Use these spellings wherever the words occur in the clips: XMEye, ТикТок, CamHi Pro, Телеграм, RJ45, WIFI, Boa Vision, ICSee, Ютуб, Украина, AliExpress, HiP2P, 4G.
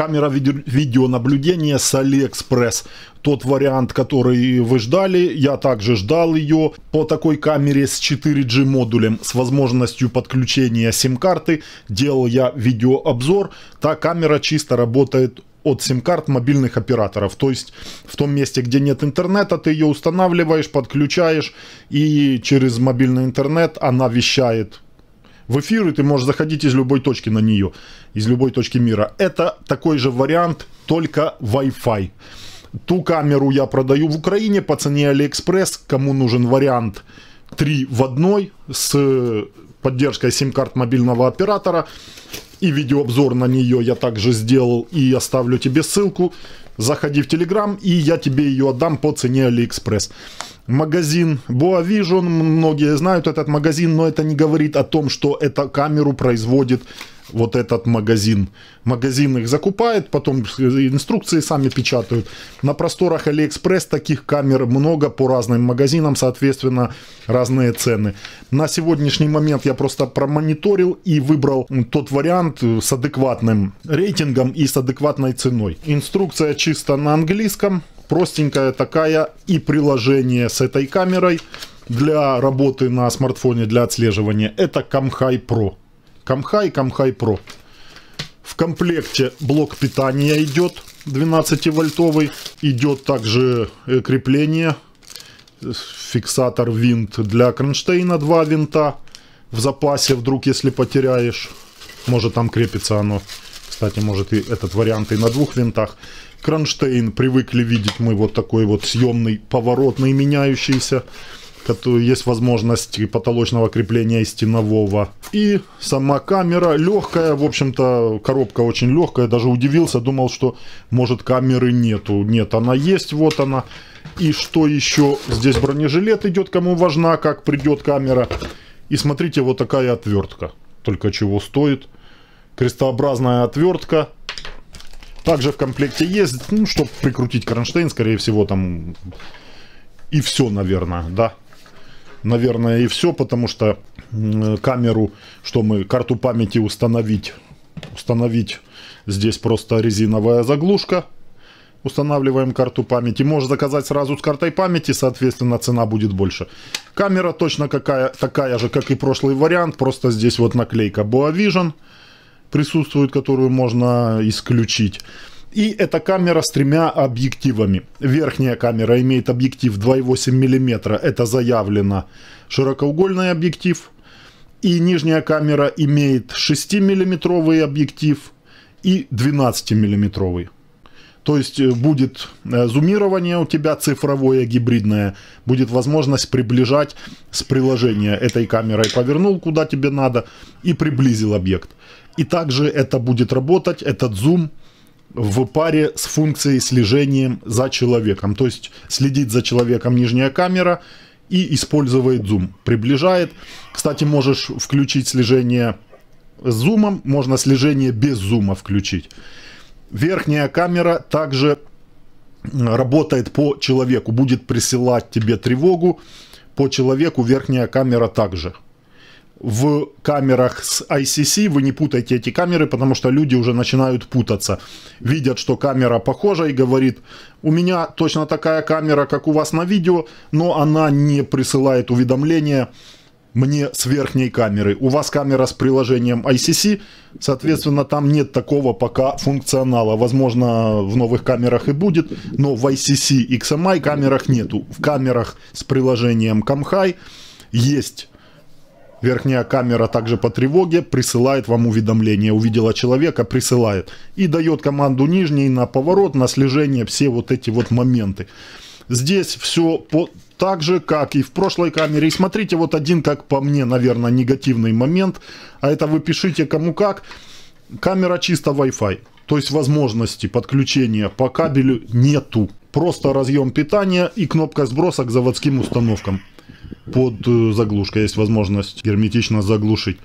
камера видеонаблюдения с AliExpress. Тот вариант, который вы ждали, я также ждал ее по такой камере с 4G модулем, с возможностью подключения сим-карты. Делал я видеообзор. Та камера чисто работает от сим-карт мобильных операторов. То есть в том месте, где нет интернета, ты ее устанавливаешь, подключаешь, и через мобильный интернет она вещает в эфир, и ты можешь заходить из любой точки на нее, из любой точки мира. Это такой же вариант, только Wi-Fi. Ту камеру я продаю в Украине по цене AliExpress. Кому нужен вариант 3 в 1 с поддержкой сим-карт мобильного оператора, и видеообзор на нее я также сделал, и оставлю тебе ссылку. Заходи в Телеграм, и я тебе ее отдам по цене AliExpress. Магазин Boa Vision, многие знают этот магазин, но это не говорит о том, что эту камеру производит вот этот магазин. Магазин их закупает, потом инструкции сами печатают. На просторах AliExpress таких камер много по разным магазинам, соответственно, разные цены. На сегодняшний момент я просто промониторил и выбрал тот вариант с адекватным рейтингом и с адекватной ценой. Инструкция чисто на английском, простенькая такая, и приложение с этой камерой для работы на смартфоне, для отслеживания. Это CamHi Pro. CamHi Pro. В комплекте блок питания идет 12-вольтовый. Идет также крепление, фиксатор, винт для кронштейна, 2 винта в запасе, вдруг если потеряешь. Может, там крепится оно. Кстати, может, и этот вариант и на 2 винтах. Кронштейн привыкли видеть мы вот такой вот съемный, поворотный, меняющийся. Есть возможность потолочного крепления и стенового. И сама камера легкая, в общем-то, коробка очень легкая. Даже удивился, думал, что может камеры нету. Нет, она есть, вот она. И что еще? Здесь бронежилет идет, кому важна, как придет камера. И смотрите, вот такая отвертка. Только чего стоит. Крестообразная отвертка. Также в комплекте есть, ну, чтобы прикрутить кронштейн, скорее всего, там. И все, наверное, да. Наверное, и все, потому что камеру, что мы, карту памяти установить, здесь просто резиновая заглушка. Устанавливаем карту памяти. Можешь заказать сразу с картой памяти, соответственно, цена будет больше. Камера точно такая же, как и прошлый вариант, просто здесь вот наклейка Boa Vision присутствует, которую можно исключить. И это камера с 3 объективами. Верхняя камера имеет объектив 2,8 мм. Это заявлено. Широкоугольный объектив. И нижняя камера имеет 6-мм объектив и 12-мм. То есть будет зумирование у тебя цифровое, гибридное. Будет возможность приближать с приложения этой камерой. Повернул, куда тебе надо, и приблизил объект. И также это будет работать, этот зум, в паре с функцией слежения за человеком. То есть следит за человеком нижняя камера и использует зум. Приближает. Кстати, можешь включить слежение с зумом. Можно слежение без зума включить. Верхняя камера также работает по человеку. Будет присылать тебе тревогу по человеку. Верхняя камера также. В камерах с ICSee вы не путайте эти камеры, потому что люди уже начинают путаться. Видят, что камера похожа, и говорит: у меня точно такая камера, как у вас на видео, но она не присылает уведомления мне с верхней камеры. У вас камера с приложением ICSee, соответственно, там нет такого пока функционала. Возможно, в новых камерах и будет, но в ICSee и XMEye камерах нету. В камерах с приложением CamHi есть. Верхняя камера также по тревоге присылает вам уведомление. Увидела человека, присылает. И дает команду нижней на поворот, на слежение, все вот эти вот моменты. Здесь все так же, как и в прошлой камере. И смотрите, вот один, как по мне, наверное, негативный момент. А это вы пишите кому как. Камера чисто Wi-Fi. То есть возможности подключения по кабелю нету. Просто разъем питания и кнопка сброса к заводским установкам. Под заглушкой есть возможность герметично заглушить.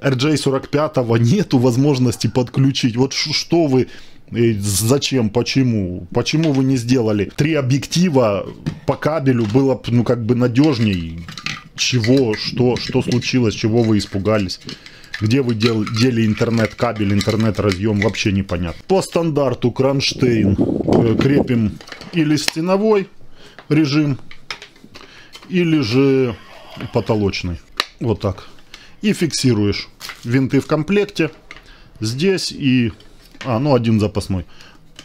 RJ45 нету возможности подключить. Вот что вы, зачем, почему вы не сделали? 3 объектива по кабелю было бы, ну, как бы надежней. Чего, что случилось, чего вы испугались? Где вы дели интернет-кабель, интернет-разъем, вообще непонятно. По стандарту кронштейн крепим или стеновой режим, или же потолочный. Вот так. И фиксируешь. Винты в комплекте. Здесь и... ну один запасной.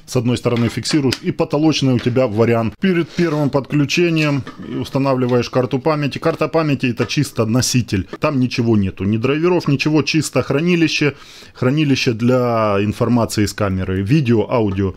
С одной стороны фиксируешь, и потолочный у тебя вариант. Перед первым подключением устанавливаешь карту памяти. Карта памяти — это чисто носитель. Там ничего нету, ни драйверов, ничего. Чисто хранилище. Хранилище для информации из камеры. Видео, аудио.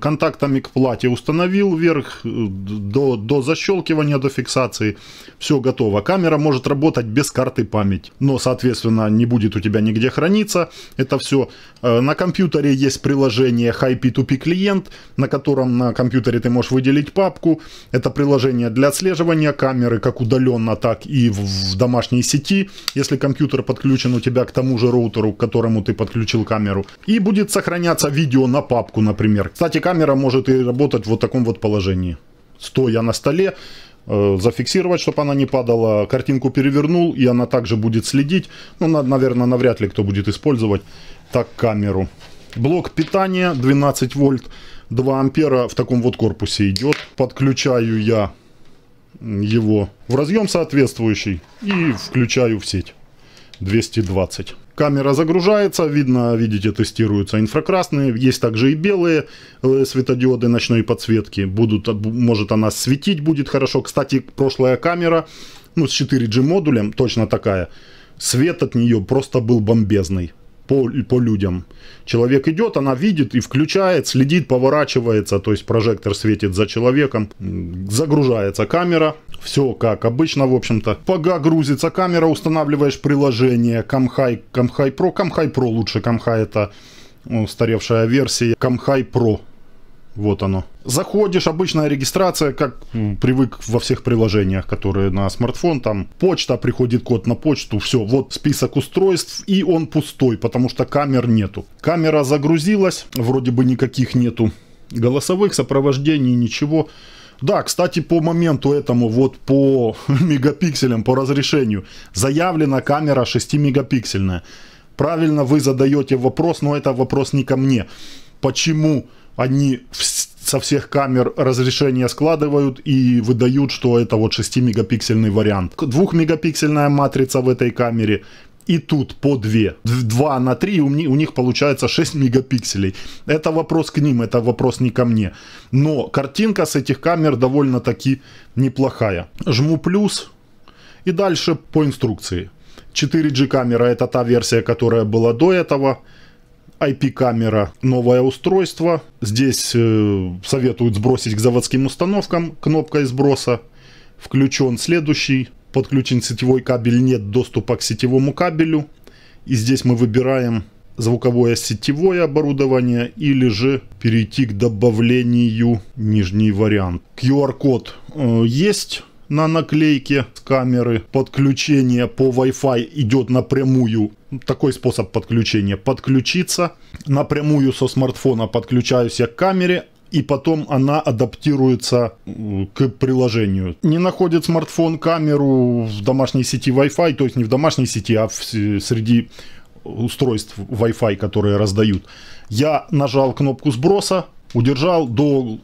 Контактами к плате установил вверх. До защелкивания, до фиксации. Все готово. Камера может работать без карты памяти. Но, соответственно, не будет у тебя нигде храниться. Это все. На компьютере есть приложение HiP2P клиент, на котором на компьютере ты можешь выделить папку. Это приложение для отслеживания камеры, как удаленно, так и в домашней сети. Если компьютер подключен у тебя к тому же роутеру, к которому ты подключил камеру. И будет сохраняться видео на папку, например. Кстати, камера может и работать в вот таком вот положении. Стоя на столе, зафиксировать, чтобы она не падала. Картинку перевернул, и она также будет следить. Ну, наверное, навряд ли кто будет использовать так камеру. Блок питания 12 вольт, 2 ампера в таком вот корпусе идет. Подключаю я его в разъем соответствующий и включаю в сеть 220. Камера загружается, видно, видите, тестируются инфракрасные, есть также и белые светодиоды ночной подсветки. Может она светить будет хорошо. Кстати, прошлая камера, ну, с 4G модулем, точно такая. Свет от нее просто был бомбезный по людям. Человек идет, она видит и включает, следит, поворачивается, то есть прожектор светит за человеком. Загружается камера. Все как обычно, в общем-то. Пока грузится камера, устанавливаешь приложение CamHi Pro лучше. CamHi — это устаревшая версия. CamHi Pro. Вот оно. Заходишь, обычная регистрация, как привык во всех приложениях, которые на смартфон. Там почта, приходит код на почту, все. Вот список устройств, и он пустой, потому что камер нету. Камера загрузилась, вроде бы никаких нету голосовых сопровождений, ничего. Да, кстати, по моменту этому, вот по мегапикселям, по разрешению, заявлена камера 6-мегапиксельная. Правильно вы задаете вопрос, но это вопрос не ко мне. Почему они со всех камер разрешение складывают и выдают, что это вот 6-мегапиксельный вариант? 2-мегапиксельная матрица в этой камере. И тут по 2. 2 на 3, у них получается 6 мегапикселей. Это вопрос к ним, это вопрос не ко мне. Но картинка с этих камер довольно-таки неплохая. Жму плюс. И дальше по инструкции. 4G камера — это та версия, которая была до этого. IP камера — новое устройство. Здесь советуют сбросить к заводским установкам. Кнопкой сброса. Включен следующий. Подключен сетевой кабель, нет доступа к сетевому кабелю. И здесь мы выбираем звуковое сетевое оборудование или же перейти к добавлению, нижний вариант. QR-код есть на наклейке с камеры. Подключение по Wi-Fi идет напрямую. Такой способ подключения. Подключиться. Напрямую со смартфона подключаюсь я к камере. И потом она адаптируется к приложению. Не находит смартфон камеру в домашней сети Wi-Fi, то есть не в домашней сети, а среди устройств Wi-Fi, которые раздают. Я нажал кнопку сброса, удержал до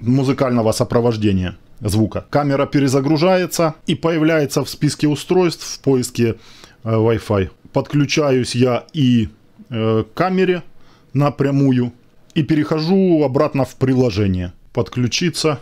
музыкального сопровождения звука. Камера перезагружается и появляется в списке устройств в поиске Wi-Fi. Подключаюсь я и к камере напрямую. И перехожу обратно в приложение. Подключиться.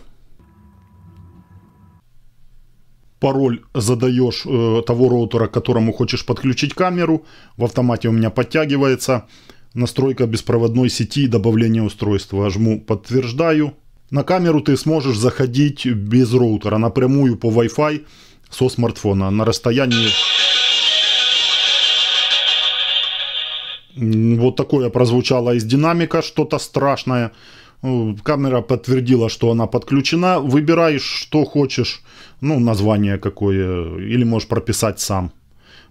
Пароль задаешь того роутера, к которому хочешь подключить камеру. В автомате у меня подтягивается. Настройка беспроводной сети и добавление устройства. Жму подтверждаю. На камеру ты сможешь заходить без роутера. Напрямую по Wi-Fi со смартфона. На расстоянии... Вот такое прозвучало из динамика, что-то страшное. Камера подтвердила, что она подключена. Выбираешь, что хочешь. Ну, название какое. Или можешь прописать сам.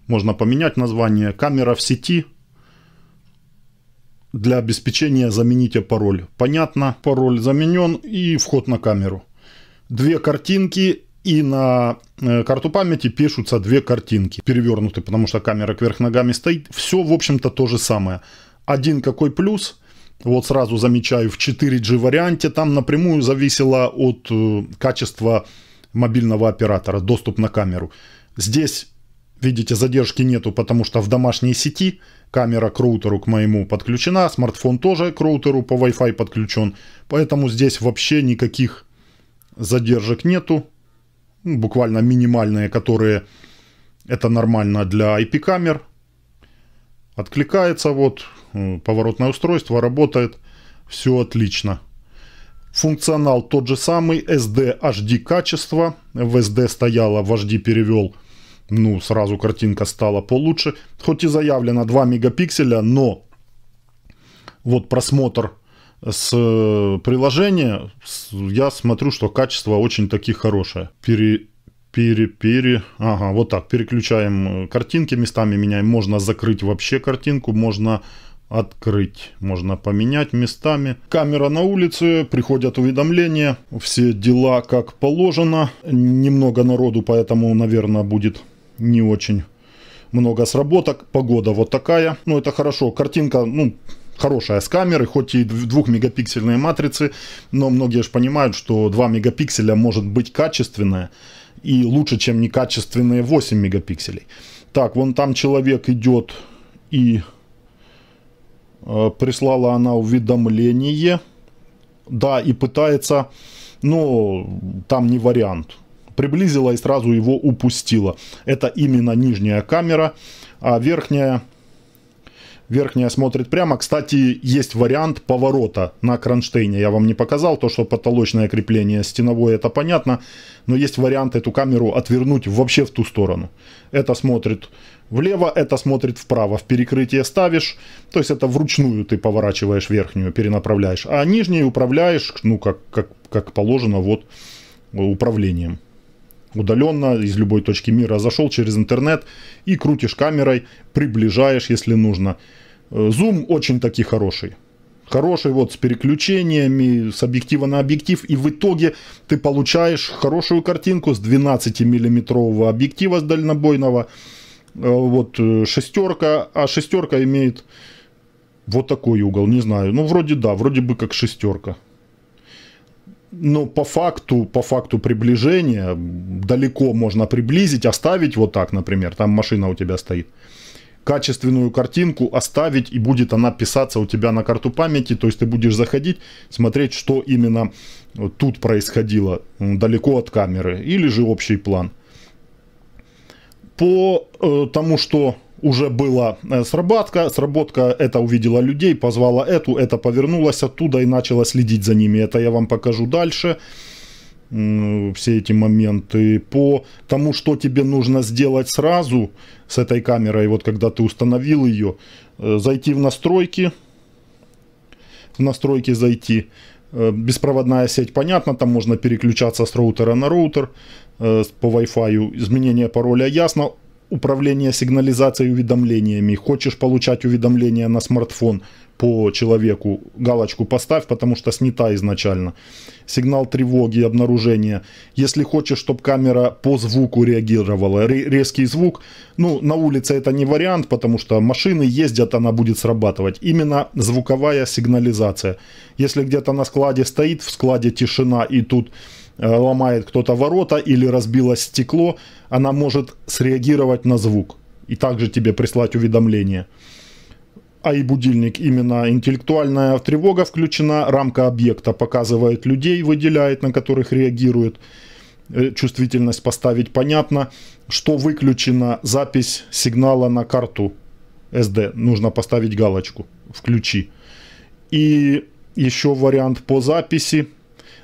Можно поменять название. Камера в сети. Для обеспечения замените пароль. Понятно. Пароль заменен. И вход на камеру. Две картинки И на карту памяти пишутся две картинки, перевернуты, потому что камера кверх ногами стоит. Все, в общем-то, то же самое. Один какой плюс, вот сразу замечаю, в 4G варианте там напрямую зависело от качества мобильного оператора, доступ на камеру. Здесь, видите, задержки нету, потому что в домашней сети камера к роутеру к моему подключена, смартфон тоже к роутеру по Wi-Fi подключен, поэтому здесь вообще никаких задержек нету. Буквально минимальные, которые это нормально для IP-камер. Откликается, вот, поворотное устройство, работает, все отлично. Функционал тот же самый, SD, HD качество. В SD стояло, в HD перевел, ну, сразу картинка стала получше. Хоть и заявлено 2 мегапикселя, но вот просмотр с приложения я смотрю, что качество очень таки хорошее. Ага, вот так. Переключаем картинки, местами меняем. Можно закрыть вообще картинку, можно открыть, можно поменять местами. Камера на улице, приходят уведомления, все дела как положено. Немного народу, поэтому, наверное, будет не очень много сработок. Погода вот такая. Ну, это хорошо. Картинка, ну, хорошая с камеры, хоть и 2-мегапиксельные матрицы, но многие же понимают, что 2 мегапикселя может быть качественная и лучше, чем некачественные 8 мегапикселей. Так, вон там человек идет и прислала она уведомление. Да, и пытается, но там не вариант. Приблизила и сразу его упустила. Это именно нижняя камера, а верхняя... Верхняя смотрит прямо. Кстати, есть вариант поворота на кронштейне. Я вам не показал, то, что потолочное крепление стеновое, это понятно. Но есть вариант эту камеру отвернуть вообще в ту сторону. Это смотрит влево, это смотрит вправо. В перекрытие ставишь. То есть это вручную ты поворачиваешь верхнюю, перенаправляешь. А нижней управляешь, ну, как положено, вот, управлением. Удаленно, из любой точки мира зашел через интернет и крутишь камерой, приближаешь, если нужно. Зум очень таки хороший. Хороший вот с переключениями, с объектива на объектив. И в итоге ты получаешь хорошую картинку с 12-миллиметрового объектива, с дальнобойного. Вот шестерка, а шестерка имеет вот такой угол, не знаю. Ну, вроде да, вроде бы как шестерка. Но по факту приближения далеко можно приблизить, оставить вот так, например, там машина у тебя стоит. Качественную картинку оставить, и будет она писаться у тебя на карту памяти, то есть ты будешь заходить, смотреть, что именно тут происходило, далеко от камеры, или же общий план. По тому, что уже была сработка, это увидела людей, позвала эту, это повернулась оттуда и начала следить за ними. Это я вам покажу дальше, все эти моменты. По тому, что тебе нужно сделать сразу с этой камерой, вот когда ты установил ее, зайти в настройки зайти. Беспроводная сеть, понятно, там можно переключаться с роутера на роутер, по Wi-Fi, изменение пароля ясно. Управление сигнализацией и уведомлениями. Хочешь получать уведомления на смартфон по человеку, галочку поставь, потому что снята изначально. Сигнал тревоги, обнаружение. Если хочешь, чтобы камера по звуку реагировала, резкий звук. Ну, на улице это не вариант, потому что машины ездят, она будет срабатывать. Именно звуковая сигнализация. Если где-то на складе стоит, в складе тишина, и тут ломает кто-то ворота или разбилось стекло, она может среагировать на звук и также тебе прислать уведомление. А и будильник, именно интеллектуальная тревога включена, рамка объекта показывает людей, выделяет, на которых реагирует. Чувствительность поставить понятно. Что выключена запись сигнала на карту SD, нужно поставить галочку «Включи». И еще вариант по записи.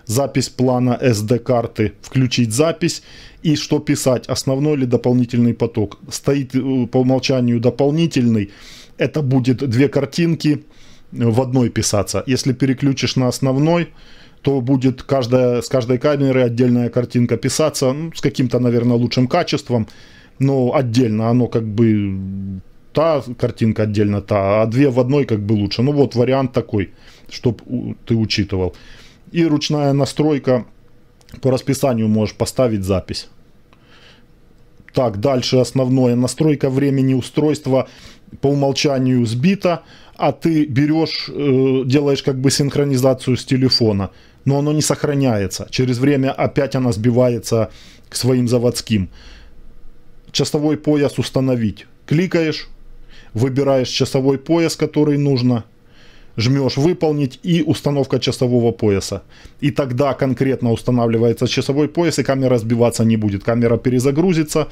Запись плана SD-карты, включить запись и что писать, основной или дополнительный поток. Стоит по умолчанию дополнительный, это будет две картинки в одной писаться. Если переключишь на основной, то будет с каждой камеры отдельная картинка писаться, ну, с каким-то, наверное, лучшим качеством, но отдельно оно как бы та картинка отдельно та, а две в одной как бы лучше. Ну вот вариант такой, чтобы ты учитывал. И ручная настройка по расписанию можешь поставить запись. Так, дальше основное. Настройка времени устройства по умолчанию сбита, а ты берешь, делаешь как бы синхронизацию с телефона, но оно не сохраняется. Через время опять она сбивается к своим заводским. Часовой пояс установить. Кликаешь, выбираешь часовой пояс, который нужно. Жмешь «Выполнить» и установка часового пояса. И тогда конкретно устанавливается часовой пояс, и камера сбиваться не будет. Камера перезагрузится,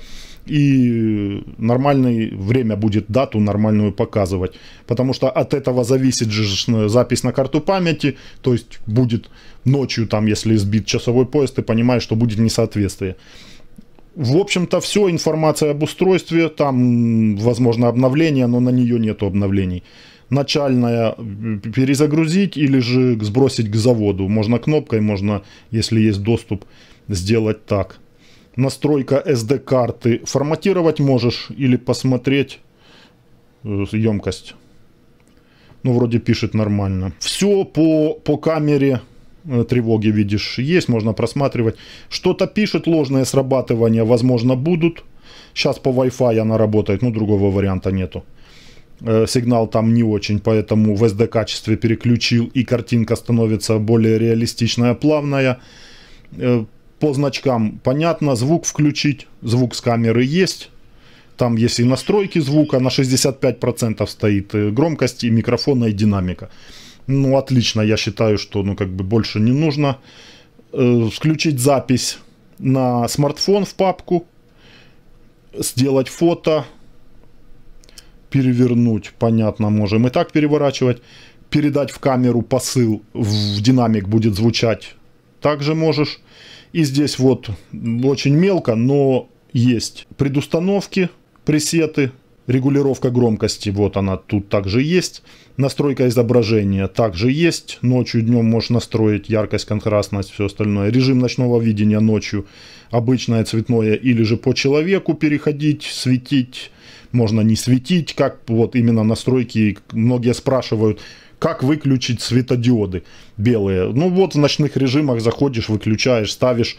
и нормальное время будет дату нормальную показывать. Потому что от этого зависит же запись на карту памяти. То есть будет ночью, там, если сбит часовой пояс, ты понимаешь, что будет несоответствие. В общем-то, все. Информация об устройстве. Там, возможно, обновление, но на нее нет обновлений. Начальная перезагрузить или же сбросить к заводу. Можно кнопкой, можно, если есть доступ, сделать так. Настройка SD-карты. Форматировать можешь или посмотреть емкость. Ну, вроде пишет нормально. Все по камере тревоги, видишь, есть. Можно просматривать. Что-то пишет, ложные срабатывания, возможно, будут. Сейчас по Wi-Fi она работает, но другого варианта нету. Сигнал там не очень, поэтому в SD-качестве переключил, и картинка становится более реалистичная, плавная. По значкам понятно, звук включить, звук с камеры есть. Там есть и настройки звука, на 65% стоит громкость и микрофона, и динамика. Ну, отлично, я считаю, что ну как бы больше не нужно. Включить запись на смартфон в папку, сделать фото. Перевернуть, понятно, можем и так переворачивать. Передать в камеру посыл, в динамик будет звучать. Также можешь. И здесь вот очень мелко, но есть предустановки, пресеты, регулировка громкости. Вот она тут также есть. Настройка изображения также есть. Ночью, днем можешь настроить яркость, контрастность, все остальное. Режим ночного видения ночью. Обычное, цветное или же по человеку переходить, светить. Можно не светить, как вот именно настройки, многие спрашивают, как выключить светодиоды белые. Ну вот в ночных режимах заходишь, выключаешь, ставишь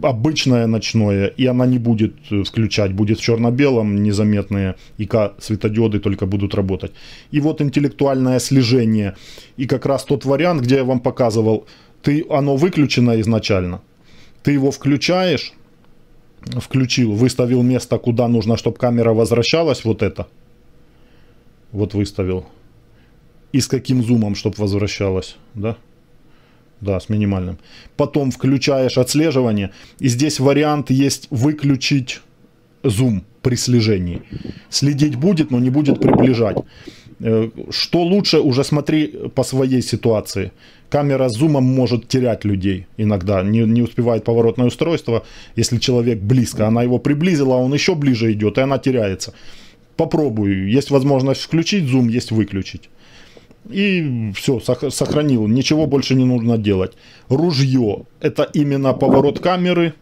обычное ночное, и она не будет включать, будет в черно-белом, незаметные ИК светодиоды только будут работать. И вот интеллектуальное слежение, и как раз тот вариант, где я вам показывал, оно выключено изначально, ты его включаешь. Включил, выставил место, куда нужно, чтобы камера возвращалась. Вот это. Вот выставил. И с каким зумом, чтобы возвращалась. Да? Да, с минимальным. Потом включаешь отслеживание. И здесь вариант есть выключить зум при слежении. Следить будет, но не будет приближать. Что лучше, уже смотри по своей ситуации. Камера с зумом может терять людей иногда. Не успевает поворотное устройство, если человек близко. Она его приблизила, а он еще ближе идет, и она теряется. Попробую. Есть возможность включить зум, есть выключить. И все, сохранил. Ничего больше не нужно делать. Ружье. Это именно поворот камеры.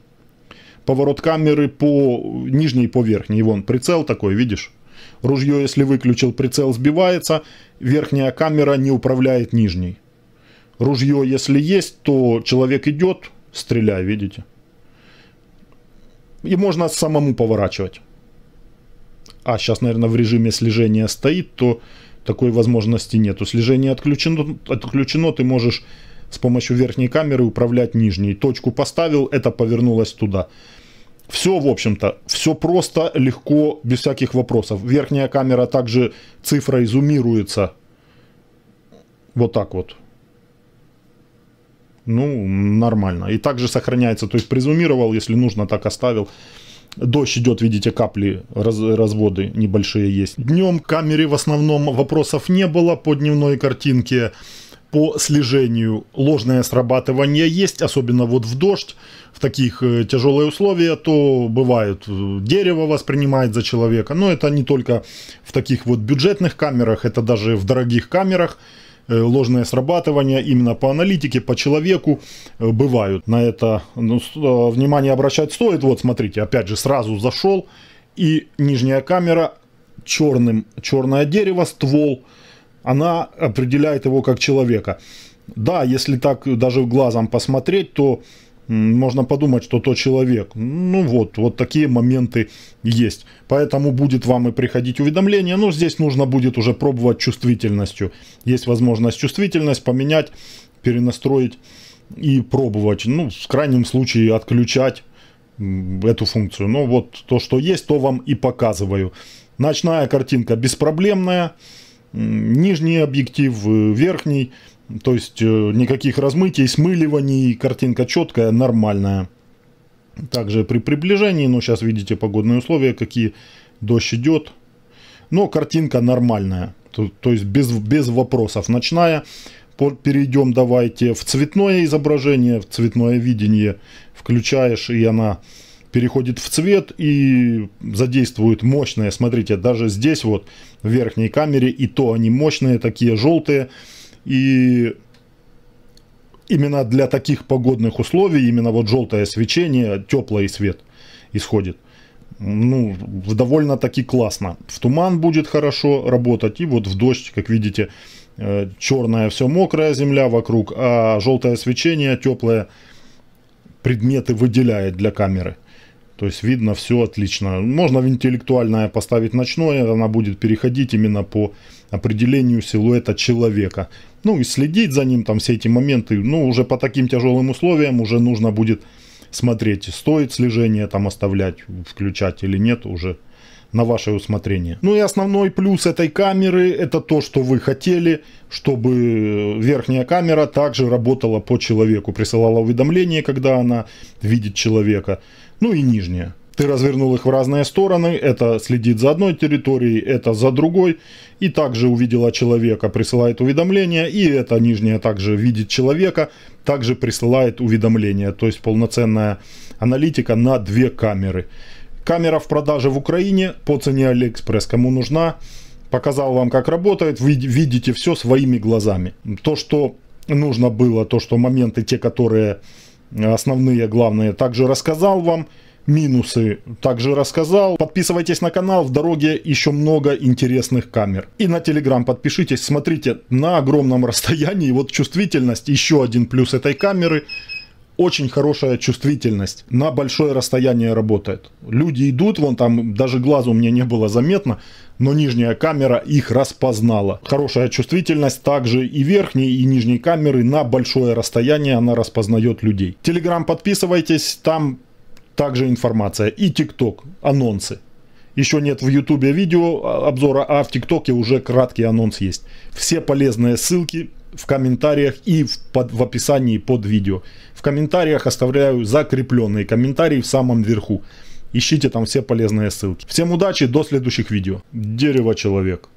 Поворот камеры по нижней, по верхней. Вон прицел такой, видишь? Ружье, если выключил, прицел сбивается. Верхняя камера не управляет нижней. Ружье, если есть, то человек идет, стреляй, видите? И можно самому поворачивать. А сейчас, наверное, в режиме слежения стоит, то такой возможности нету. Слежение отключено, ты можешь с помощью верхней камеры управлять нижней. Точку поставил, это повернулось туда. Все, в общем-то, все просто, легко, без всяких вопросов. Верхняя камера также цифрой зумируется. Вот так вот. Ну, нормально. И также сохраняется, то есть призумировал, если нужно, так оставил. Дождь идет, видите, капли, разводы небольшие есть. Днем к камере в основном вопросов не было по дневной картинке. По слежению ложное срабатывание есть, особенно вот в дождь, в таких тяжелые условия, то бывает дерево воспринимает за человека. Но это не только в таких вот бюджетных камерах, это даже в дорогих камерах. Ложное срабатывание именно по аналитике, по человеку бывают. На это внимание обращать стоит. Вот смотрите, опять же сразу зашел, и нижняя камера черное дерево, ствол. Она определяет его как человека. Да, если так даже глазом посмотреть, то можно подумать, что то человек. Ну вот, вот такие моменты есть. Поэтому будет вам и приходить уведомление. Но здесь нужно будет уже пробовать чувствительностью. Есть возможность чувствительность поменять, перенастроить и пробовать. Ну, в крайнем случае отключать эту функцию. Но вот то, что есть, то вам и показываю. Ночная картинка беспроблемная. Нижний объектив, верхний. То есть никаких размытий, смыливаний. Картинка четкая, нормальная. Также при приближении. Но сейчас видите погодные условия, какие. Дождь идет. Но картинка нормальная. То есть без вопросов. Ночная. Перейдем давайте в цветное изображение, в цветное видение. Включаешь, и она переходит в цвет и задействует мощное. Смотрите, даже здесь вот в верхней камере и то они мощные, такие желтые. И именно для таких погодных условий, именно вот желтое свечение, теплый свет исходит. Ну, довольно-таки классно. В туман будет хорошо работать. И вот в дождь, как видите, черная все мокрая земля вокруг, а желтое свечение, теплое, предметы выделяет для камеры. То есть видно все отлично. Можно в интеллектуальное поставить ночное, она будет переходить именно по определению силуэта человека. Ну и следить за ним, там все эти моменты, ну уже по таким тяжелым условиям уже нужно будет смотреть, стоит слежение там оставлять, включать или нет, уже на ваше усмотрение. Ну и основной плюс этой камеры, это то, что вы хотели, чтобы верхняя камера также работала по человеку. Присылала уведомление, когда она видит человека. Ну и нижняя. Ты развернул их в разные стороны. Это следит за одной территорией, это за другой. И также увидела человека, присылает уведомление. И эта нижняя также видит человека, также присылает уведомление. То есть полноценная аналитика на две камеры. Камера в продаже в Украине по цене AliExpress. Кому нужна, показал вам, как работает. Вы видите все своими глазами. То, что нужно было, то, что моменты те, которые основные, главные, также рассказал вам. Минусы также рассказал. Подписывайтесь на канал. В дороге еще много интересных камер. И на Телеграм подпишитесь. Смотрите, на огромном расстоянии. Вот чувствительность. Еще один плюс этой камеры. Очень хорошая чувствительность. На большое расстояние работает. Люди идут, вон там даже глазу мне не было заметно, но нижняя камера их распознала. Хорошая чувствительность также и верхней, и нижней камеры. На большое расстояние она распознает людей. Телеграм подписывайтесь, там также информация. И ТикТок, анонсы. Еще нет в Ютубе видео обзора, а в ТикТоке уже краткий анонс есть. Все полезные ссылки в комментариях и в описании под видео. В комментариях оставляю закрепленные комментарии в самом верху. Ищите там все полезные ссылки. Всем удачи, до следующих видео. Дерево-человек.